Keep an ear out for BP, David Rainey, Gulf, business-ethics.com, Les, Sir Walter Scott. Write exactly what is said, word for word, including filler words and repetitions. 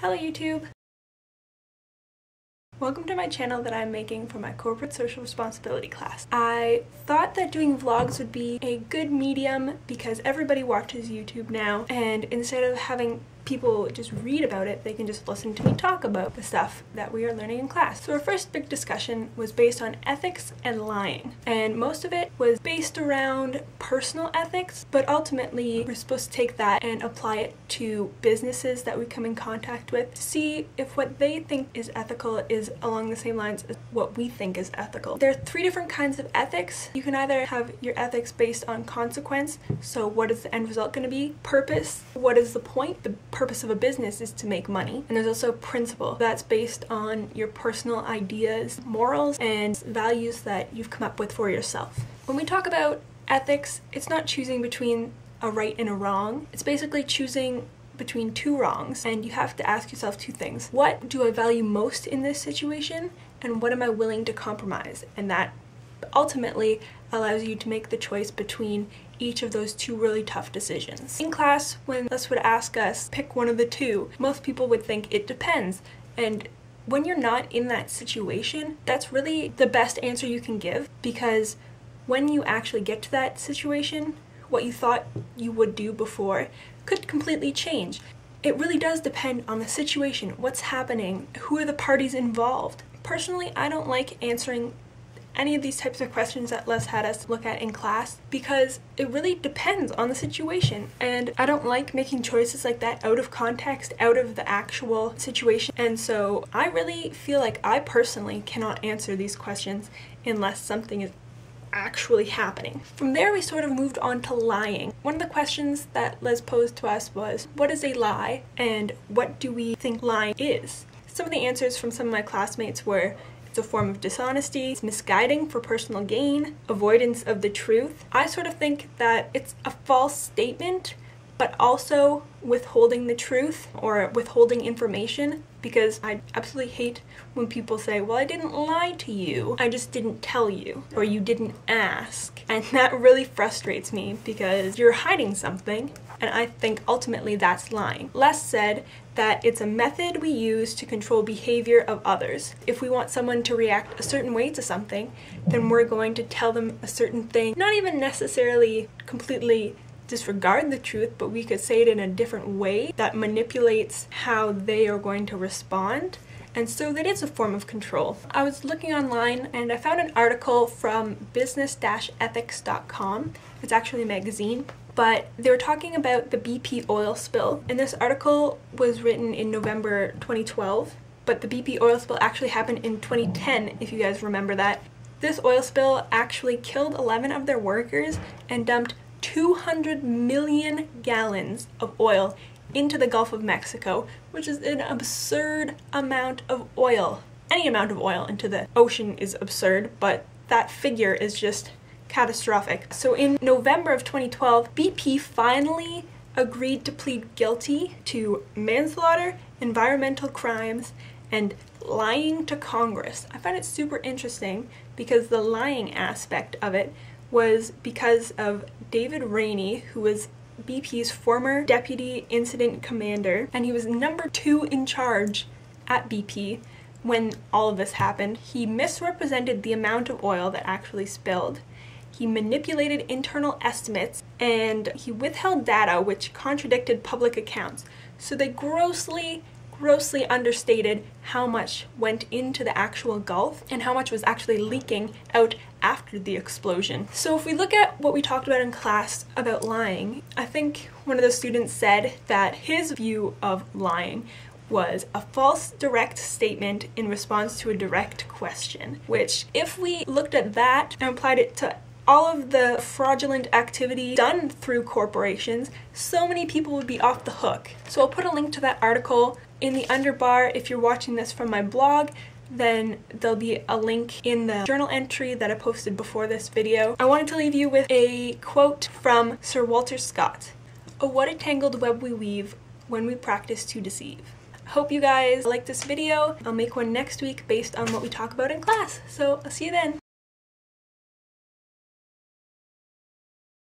Hello YouTube! Welcome to my channel that I'm making for my corporate social responsibility class. I thought that doing vlogs would be a good medium because everybody watches YouTube now, and instead of having people just read about it, they can just listen to me talk about the stuff that we are learning in class. So our first big discussion was based on ethics and lying, and most of it was based around personal ethics, but ultimately we're supposed to take that and apply it to businesses that we come in contact with to see if what they think is ethical is along the same lines as what we think is ethical. There are three different kinds of ethics. You can either have your ethics based on consequence, so what is the end result going to be? Purpose, what is the point? The purpose of a business is to make money. And there's also principle, that's based on your personal ideas, morals, and values that you've come up with for yourself. When we talk about ethics, it's not choosing between a right and a wrong. It's basically choosing between two wrongs, and you have to ask yourself two things. What do I value most in this situation, and what am I willing to compromise? And that ultimately allows you to make the choice between each of those two really tough decisions. In class, when Les would ask us, pick one of the two, most people would think it depends. And when you're not in that situation, that's really the best answer you can give, because when you actually get to that situation, what you thought you would do before could completely change. It really does depend on the situation, what's happening, who are the parties involved. Personally, I don't like answering any of these types of questions that Les had us look at in class, because it really depends on the situation, and I don't like making choices like that out of context, out of the actual situation, and so I really feel like I personally cannot answer these questions unless something is actually happening. From there we sort of moved on to lying. One of the questions that Les posed to us was, what is a lie and what do we think lying is? Some of the answers from some of my classmates were, it's a form of dishonesty, it's misguiding for personal gain, avoidance of the truth. I sort of think that it's a false statement, but also withholding the truth or withholding information, because I absolutely hate when people say, well, I didn't lie to you, I just didn't tell you, or you didn't ask. And that really frustrates me because you're hiding something, and I think ultimately that's lying. Les said that it's a method we use to control behavior of others. If we want someone to react a certain way to something, then we're going to tell them a certain thing, not even necessarily completely disregard the truth, but we could say it in a different way that manipulates how they are going to respond, and so that is a form of control. I was looking online and I found an article from business ethics dot com. It's actually a magazine, but they were talking about the B P oil spill, and this article was written in November twenty twelve, but the B P oil spill actually happened in twenty ten, if you guys remember that. This oil spill actually killed eleven of their workers and dumped two hundred million gallons of oil into the Gulf of Mexico, which is an absurd amount of oil. Any amount of oil into the ocean is absurd, but that figure is just catastrophic. So in November of twenty twelve, B P finally agreed to plead guilty to manslaughter, environmental crimes, and lying to Congress. I found it super interesting because the lying aspect of it was because of David Rainey, who was B P's former deputy incident commander, and he was number two in charge at B P when all of this happened. He misrepresented the amount of oil that actually spilled, he manipulated internal estimates, and he withheld data which contradicted public accounts. So they grossly grossly understated how much went into the actual Gulf and how much was actually leaking out after the explosion. So if we look at what we talked about in class about lying, I think one of the students said that his view of lying was a false direct statement in response to a direct question, which if we looked at that and applied it to all of the fraudulent activity done through corporations, so many people would be off the hook. So I'll put a link to that article in the underbar. If you're watching this from my blog, then there'll be a link in the journal entry that I posted before this video. I wanted to leave you with a quote from Sir Walter Scott. "Oh, what a tangled web we weave when we practice to deceive." I hope you guys like this video. I'll make one next week based on what we talk about in class, so I'll see you then.